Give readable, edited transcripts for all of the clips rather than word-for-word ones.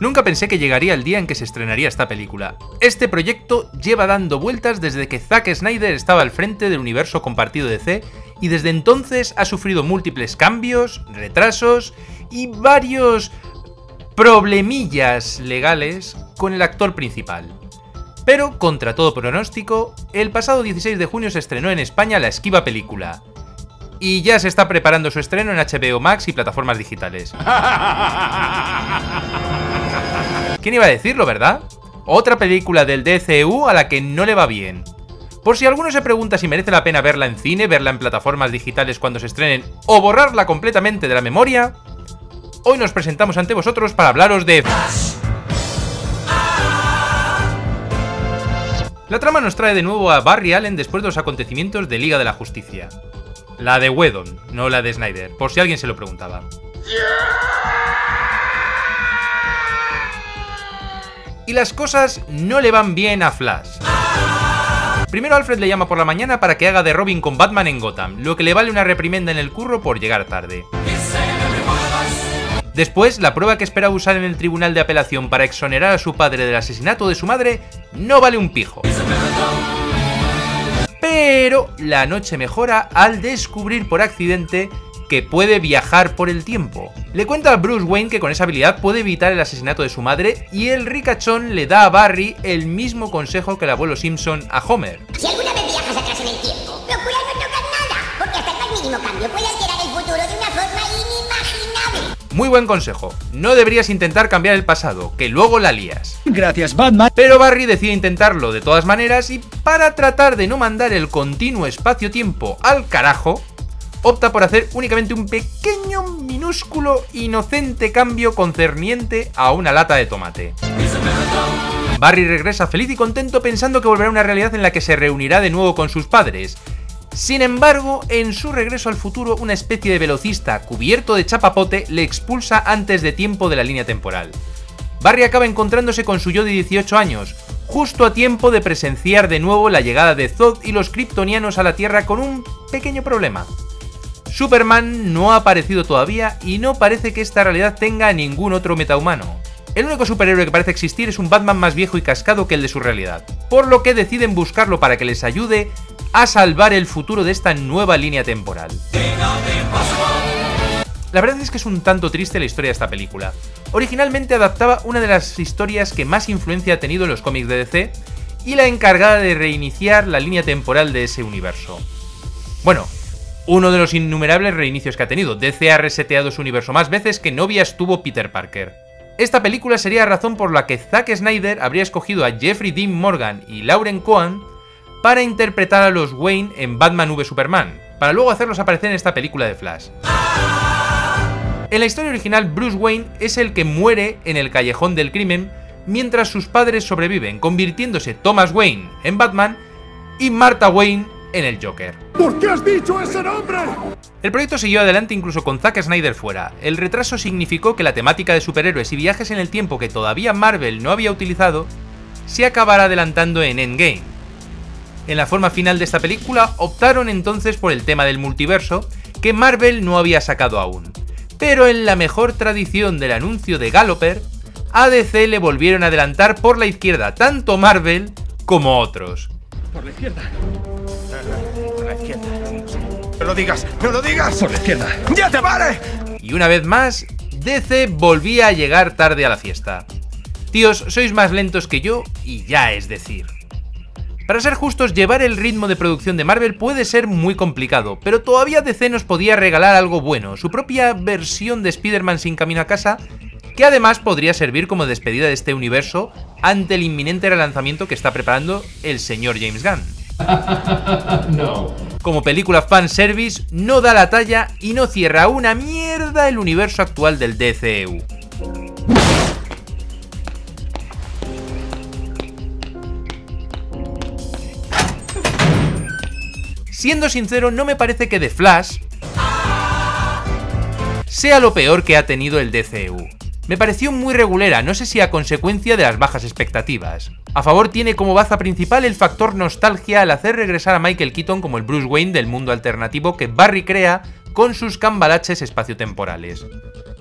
Nunca pensé que llegaría el día en que se estrenaría esta película. Este proyecto lleva dando vueltas desde que Zack Snyder estaba al frente del universo compartido DC y desde entonces ha sufrido múltiples cambios, retrasos y varios problemillas legales con el actor principal. Pero, contra todo pronóstico, el pasado 16 de junio se estrenó en España la esquiva película. Y ya se está preparando su estreno en HBO Max y plataformas digitales. ¿Quién iba a decirlo, verdad? Otra película del DCU a la que no le va bien. Por si alguno se pregunta si merece la pena verla en cine, verla en plataformas digitales cuando se estrenen o borrarla completamente de la memoria, hoy nos presentamos ante vosotros para hablaros de... La trama nos trae de nuevo a Barry Allen después de los acontecimientos de Liga de la Justicia. La de Whedon, no la de Snyder, por si alguien se lo preguntaba. Y las cosas no le van bien a Flash. Primero Alfred le llama por la mañana para que haga de Robin con Batman en Gotham, lo que le vale una reprimenda en el curro por llegar tarde. Después, la prueba que esperaba usar en el tribunal de apelación para exonerar a su padre del asesinato de su madre no vale un pijo. Pero la noche mejora al descubrir por accidente que puede viajar por el tiempo. Le cuenta a Bruce Wayne que con esa habilidad puede evitar el asesinato de su madre y el ricachón le da a Barry el mismo consejo que el abuelo Simpson a Homer. Si alguna vez viajas atrás en el tiempo, procura no tocar nada, porque hasta el más mínimo cambio puede alterar el futuro de una forma inimaginable. Muy buen consejo, no deberías intentar cambiar el pasado, que luego la lías. Gracias, Batman. Pero Barry decide intentarlo de todas maneras y para tratar de no mandar el continuo espacio-tiempo al carajo, opta por hacer únicamente un pequeño, minúsculo, inocente cambio concerniente a una lata de tomate. Barry regresa feliz y contento pensando que volverá a una realidad en la que se reunirá de nuevo con sus padres. Sin embargo, en su regreso al futuro, una especie de velocista cubierto de chapapote le expulsa antes de tiempo de la línea temporal. Barry acaba encontrándose con su yo de 18 años, justo a tiempo de presenciar de nuevo la llegada de Zod y los kryptonianos a la Tierra con un pequeño problema. Superman no ha aparecido todavía y no parece que esta realidad tenga ningún otro metahumano. El único superhéroe que parece existir es un Batman más viejo y cascado que el de su realidad, por lo que deciden buscarlo para que les ayude a salvar el futuro de esta nueva línea temporal. La verdad es que es un tanto triste la historia de esta película. Originalmente adaptaba una de las historias que más influencia ha tenido en los cómics de DC y la encargada de reiniciar la línea temporal de ese universo. Bueno, uno de los innumerables reinicios que ha tenido. DC ha reseteado su universo más veces que novia estuvo Peter Parker. Esta película sería la razón por la que Zack Snyder habría escogido a Jeffrey Dean Morgan y Lauren Cohen para interpretar a los Wayne en Batman v Superman, para luego hacerlos aparecer en esta película de Flash. En la historia original, Bruce Wayne es el que muere en el callejón del crimen mientras sus padres sobreviven, convirtiéndose Thomas Wayne en Batman y Martha Wayne en el Joker. ¿Por qué has dicho ese nombre? El proyecto siguió adelante incluso con Zack Snyder fuera. El retraso significó que la temática de superhéroes y viajes en el tiempo que todavía Marvel no había utilizado se acabará adelantando en Endgame. En la forma final de esta película optaron entonces por el tema del multiverso, que Marvel no había sacado aún. Pero en la mejor tradición del anuncio de Galloper, a DC le volvieron a adelantar por la izquierda tanto Marvel como otros. Por la izquierda. Por la izquierda. No lo digas, no lo digas. Por la izquierda. ¡Ya te vale! Y una vez más, DC volvía a llegar tarde a la fiesta. Tíos, sois más lentos que yo y ya es decir. Para ser justos, llevar el ritmo de producción de Marvel puede ser muy complicado, pero todavía DC nos podía regalar algo bueno, su propia versión de Spider-Man sin camino a casa, que además podría servir como despedida de este universo ante el inminente relanzamiento que está preparando el señor James Gunn. No. Como película fanservice, no da la talla y no cierra una mierda el universo actual del DCU. Siendo sincero, no me parece que The Flash sea lo peor que ha tenido el DCU. Me pareció muy regulera, no sé si a consecuencia de las bajas expectativas. A favor tiene como baza principal el factor nostalgia al hacer regresar a Michael Keaton como el Bruce Wayne del mundo alternativo que Barry crea con sus cambalaches espaciotemporales.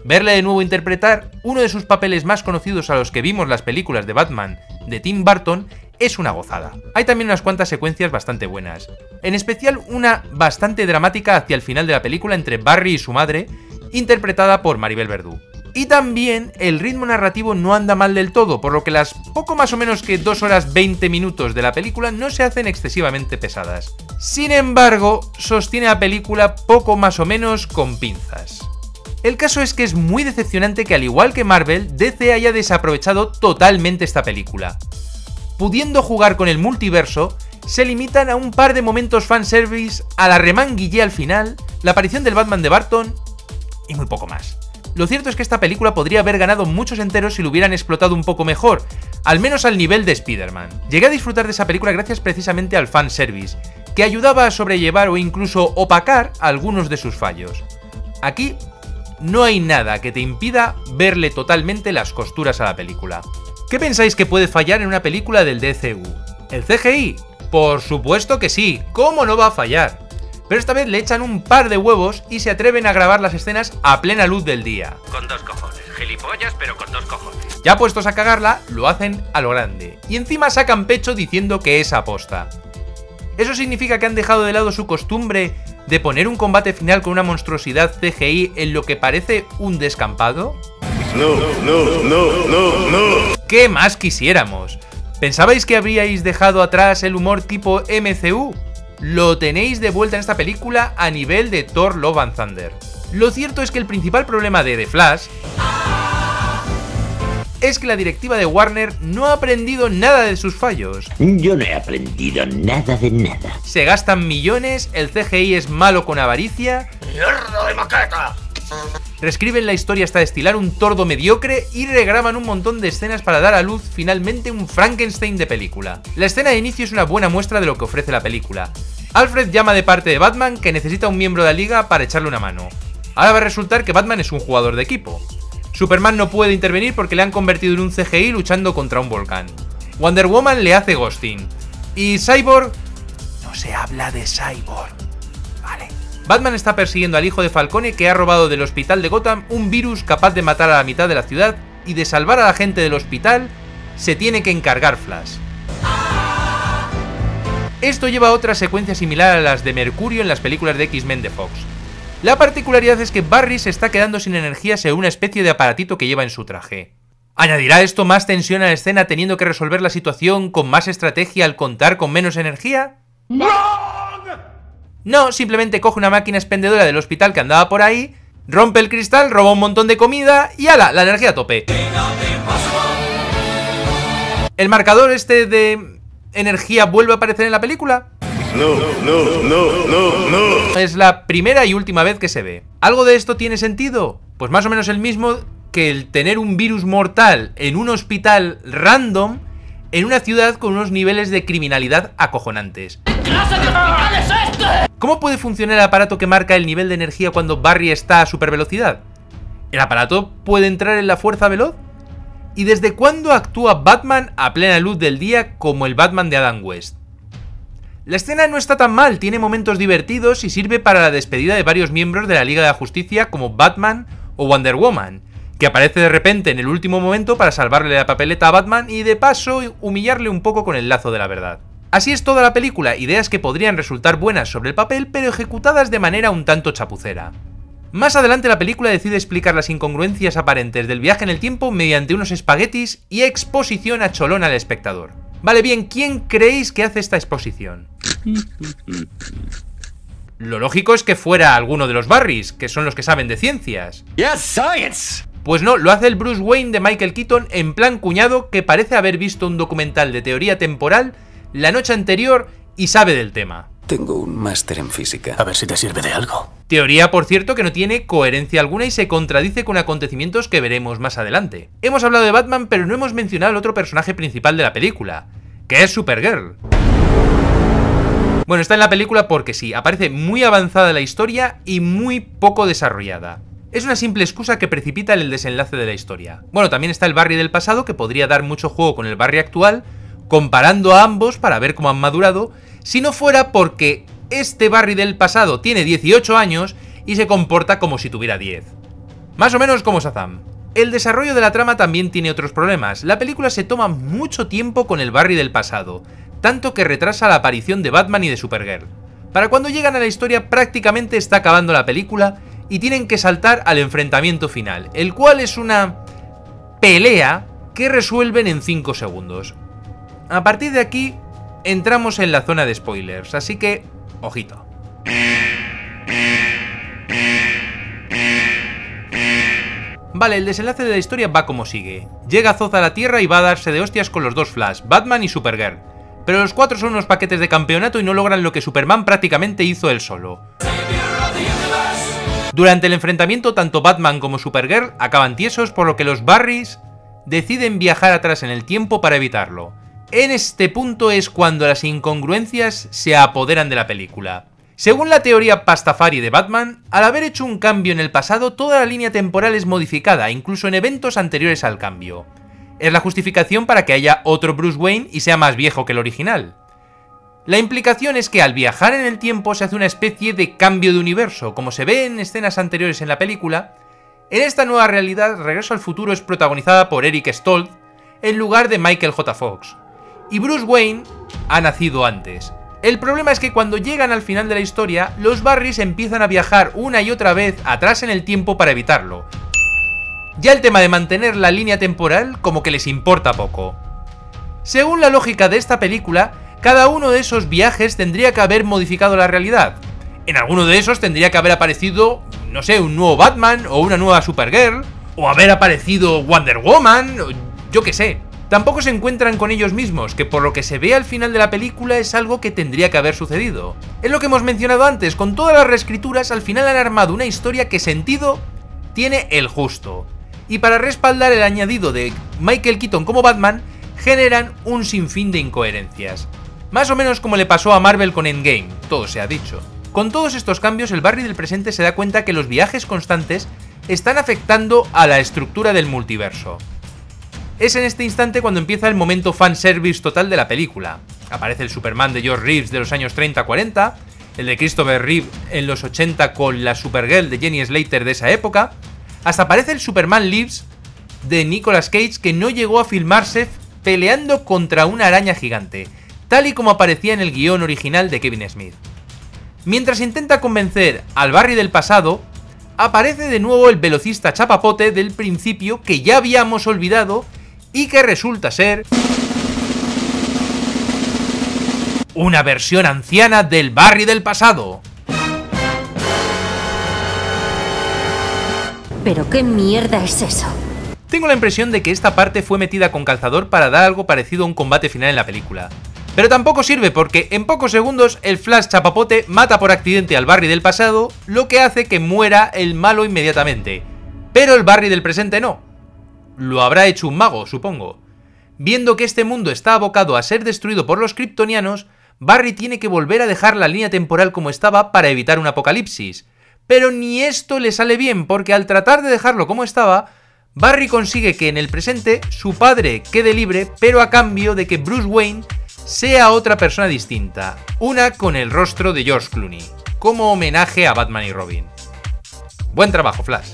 verle de nuevo interpretar uno de sus papeles más conocidos a los que vimos las películas de Batman de Tim Burton es una gozada. Hay también unas cuantas secuencias bastante buenas, en especial una bastante dramática hacia el final de la película entre Barry y su madre, interpretada por Maribel Verdú. Y también el ritmo narrativo no anda mal del todo, por lo que las poco más o menos que 2 horas 20 minutos de la película no se hacen excesivamente pesadas. Sin embargo, sostiene la película poco más o menos con pinzas. El caso es que es muy decepcionante que al igual que Marvel, DC haya desaprovechado totalmente esta película. Pudiendo jugar con el multiverso, se limitan a un par de momentos fanservice, a la remanguillé al final, la aparición del Batman de Burton y muy poco más. Lo cierto es que esta película podría haber ganado muchos enteros si lo hubieran explotado un poco mejor, al menos al nivel de Spider-Man. Llegué a disfrutar de esa película gracias precisamente al fanservice, que ayudaba a sobrellevar o incluso opacar algunos de sus fallos. Aquí no hay nada que te impida verle totalmente las costuras a la película. ¿Qué pensáis que puede fallar en una película del DCU? ¿El CGI? Por supuesto que sí, ¿cómo no va a fallar? Pero esta vez le echan un par de huevos y se atreven a grabar las escenas a plena luz del día. Con dos cojones, gilipollas, pero con dos cojones. Ya puestos a cagarla, lo hacen a lo grande. Y encima sacan pecho diciendo que es aposta. ¿Eso significa que han dejado de lado su costumbre de poner un combate final con una monstruosidad CGI en lo que parece un descampado? No. ¿Qué más quisiéramos? ¿Pensabais que habríais dejado atrás el humor tipo MCU? Lo tenéis de vuelta en esta película a nivel de Thor Love and Thunder. Lo cierto es que el principal problema de The Flash es que la directiva de Warner no ha aprendido nada de sus fallos. Yo no he aprendido nada de nada. Se gastan millones, el CGI es malo con avaricia. ¡Mierda de maqueta! Reescriben la historia hasta destilar un tordo mediocre y regraban un montón de escenas para dar a luz finalmente un Frankenstein de película. La escena de inicio es una buena muestra de lo que ofrece la película. Alfred llama de parte de Batman que necesita un miembro de la liga para echarle una mano. Ahora va a resultar que Batman es un jugador de equipo. Superman no puede intervenir porque le han convertido en un CGI luchando contra un volcán. Wonder Woman le hace ghosting. Y Cyborg... no se habla de Cyborg. Vale. Batman está persiguiendo al hijo de Falcone que ha robado del hospital de Gotham un virus capaz de matar a la mitad de la ciudad, y de salvar a la gente del hospital se tiene que encargar Flash. Esto lleva a otra secuencia similar a las de Mercurio en las películas de X-Men de Fox. La particularidad es que Barry se está quedando sin energía según una especie de aparatito que lleva en su traje. ¿Añadirá esto más tensión a la escena teniendo que resolver la situación con más estrategia al contar con menos energía? ¡No! No, simplemente coge una máquina expendedora del hospital que andaba por ahí, rompe el cristal, roba un montón de comida y ¡hala! La energía a tope. ¿El marcador este de energía vuelve a aparecer en la película? No. Es la primera y última vez que se ve. ¿Algo de esto tiene sentido? Pues más o menos el mismo que el tener un virus mortal en un hospital random en una ciudad con unos niveles de criminalidad acojonantes. ¿Qué clase de hospital es este? ¿Cómo puede funcionar el aparato que marca el nivel de energía cuando Barry está a supervelocidad? ¿El aparato puede entrar en la fuerza veloz? ¿Y desde cuándo actúa Batman a plena luz del día como el Batman de Adam West? La escena no está tan mal, tiene momentos divertidos y sirve para la despedida de varios miembros de la Liga de la Justicia como Batman o Wonder Woman, que aparece de repente en el último momento para salvarle la papeleta a Batman y de paso humillarle un poco con el lazo de la verdad. Así es toda la película, ideas que podrían resultar buenas sobre el papel, pero ejecutadas de manera un tanto chapucera. Más adelante la película decide explicar las incongruencias aparentes del viaje en el tiempo mediante unos espaguetis y exposición a cholón al espectador. Vale, bien, ¿quién creéis que hace esta exposición? Lo lógico es que fuera alguno de los Barrys, que son los que saben de ciencias. Yes, science. Pues no, lo hace el Bruce Wayne de Michael Keaton en plan cuñado que parece haber visto un documental de teoría temporal la noche anterior y sabe del tema. Tengo un máster en física. A ver si te sirve de algo. Teoría, por cierto, que no tiene coherencia alguna y se contradice con acontecimientos que veremos más adelante. Hemos hablado de Batman, pero no hemos mencionado al otro personaje principal de la película, que es Supergirl. Bueno, está en la película porque sí, aparece muy avanzada la historia y muy poco desarrollada. Es una simple excusa que precipita el desenlace de la historia. Bueno, también está el Barry del pasado, que podría dar mucho juego con el Barry actual, comparando a ambos para ver cómo han madurado, si no fuera porque este Barry del pasado tiene 18 años y se comporta como si tuviera 10. Más o menos como Shazam. El desarrollo de la trama también tiene otros problemas. La película se toma mucho tiempo con el Barry del pasado, tanto que retrasa la aparición de Batman y de Supergirl. Para cuando llegan a la historia prácticamente está acabando la película y tienen que saltar al enfrentamiento final, el cual es una pelea que resuelven en 5 segundos. A partir de aquí entramos en la zona de spoilers, así que ojito. Vale, el desenlace de la historia va como sigue. Llega Zod a la Tierra y va a darse de hostias con los dos Flash, Batman y Supergirl. Pero los cuatro son unos paquetes de campeonato y no logran lo que Superman prácticamente hizo él solo. Durante el enfrentamiento, tanto Batman como Supergirl acaban tiesos, por lo que los Barrys deciden viajar atrás en el tiempo para evitarlo. En este punto es cuando las incongruencias se apoderan de la película. Según la teoría Pastafari de Batman, al haber hecho un cambio en el pasado, toda la línea temporal es modificada, incluso en eventos anteriores al cambio. Es la justificación para que haya otro Bruce Wayne y sea más viejo que el original. La implicación es que al viajar en el tiempo se hace una especie de cambio de universo, como se ve en escenas anteriores en la película. En esta nueva realidad, Regreso al futuro es protagonizada por Eric Stoltz en lugar de Michael J. Fox. Y Bruce Wayne ha nacido antes. El problema es que cuando llegan al final de la historia, los Barrys empiezan a viajar una y otra vez atrás en el tiempo para evitarlo. Ya el tema de mantener la línea temporal como que les importa poco. Según la lógica de esta película, cada uno de esos viajes tendría que haber modificado la realidad. En alguno de esos tendría que haber aparecido, no sé, un nuevo Batman o una nueva Supergirl, o haber aparecido Wonder Woman, yo qué sé. Tampoco se encuentran con ellos mismos, que por lo que se ve al final de la película es algo que tendría que haber sucedido. Es lo que hemos mencionado antes, con todas las reescrituras al final han armado una historia que sentido tiene el justo. Y para respaldar el añadido de Michael Keaton como Batman, generan un sinfín de incoherencias. Más o menos como le pasó a Marvel con Endgame, todo se ha dicho. Con todos estos cambios, el Barry del presente se da cuenta que los viajes constantes están afectando a la estructura del multiverso. Es en este instante cuando empieza el momento fanservice total de la película. Aparece el Superman de George Reeves de los años 30-40, el de Christopher Reeve en los 80 con la Supergirl de Jenny Slater de esa época, hasta aparece el Superman Lives de Nicolas Cage, que no llegó a filmarse, peleando contra una araña gigante, tal y como aparecía en el guión original de Kevin Smith. Mientras intenta convencer al Barry del pasado, aparece de nuevo el velocista chapapote del principio que ya habíamos olvidado y que resulta ser una versión anciana del Barry del pasado. ¿Pero qué mierda es eso? Tengo la impresión de que esta parte fue metida con calzador para dar algo parecido a un combate final en la película. Pero tampoco sirve porque en pocos segundos el Flash chapapote mata por accidente al Barry del pasado, lo que hace que muera el malo inmediatamente. Pero el Barry del presente no. Lo habrá hecho un mago, supongo. Viendo que este mundo está abocado a ser destruido por los kryptonianos, Barry tiene que volver a dejar la línea temporal como estaba para evitar un apocalipsis. Pero ni esto le sale bien, porque al tratar de dejarlo como estaba, Barry consigue que en el presente su padre quede libre, pero a cambio de que Bruce Wayne sea otra persona distinta, una con el rostro de George Clooney, como homenaje a Batman y Robin. Buen trabajo, Flash.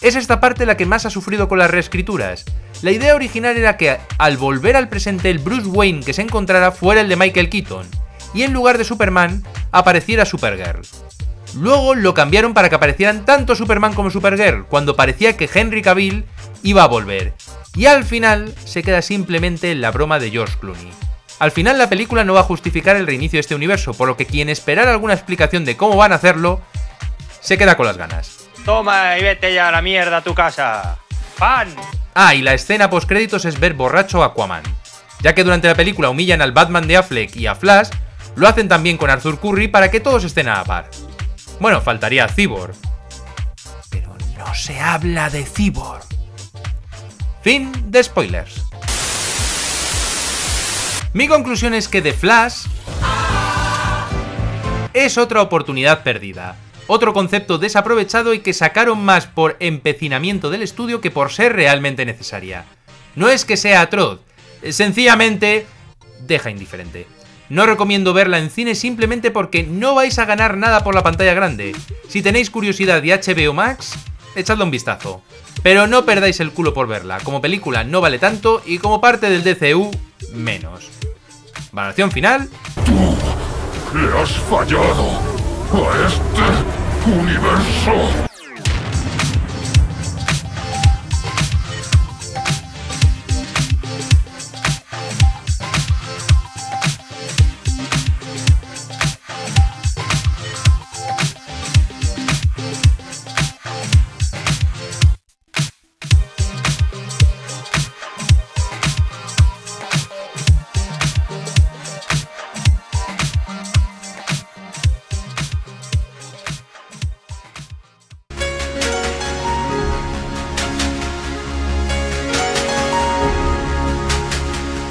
Es esta parte la que más ha sufrido con las reescrituras. La idea original era que al volver al presente el Bruce Wayne que se encontrara fuera el de Michael Keaton y en lugar de Superman apareciera Supergirl. Luego lo cambiaron para que aparecieran tanto Superman como Supergirl cuando parecía que Henry Cavill iba a volver. Y al final se queda simplemente en la broma de George Clooney. Al final la película no va a justificar el reinicio de este universo, por lo que quien esperara alguna explicación de cómo van a hacerlo se queda con las ganas. Toma y vete ya a la mierda a tu casa. ¡Pan! Ah, y la escena postcréditos es ver borracho a Aquaman. Ya que durante la película humillan al Batman de Affleck y a Flash, lo hacen también con Arthur Curry para que todos estén a la par. Bueno, faltaría Cyborg. Pero no se habla de Cyborg. Fin de spoilers. Mi conclusión es que The Flash es otra oportunidad perdida. Otro concepto desaprovechado y que sacaron más por empecinamiento del estudio que por ser realmente necesaria. No es que sea atroz, sencillamente deja indiferente. No recomiendo verla en cine simplemente porque no vais a ganar nada por la pantalla grande. Si tenéis curiosidad de HBO Max, echadle un vistazo. Pero no perdáis el culo por verla, como película no vale tanto y como parte del DCU, menos. Valoración final. Tú le has fallado a este universo.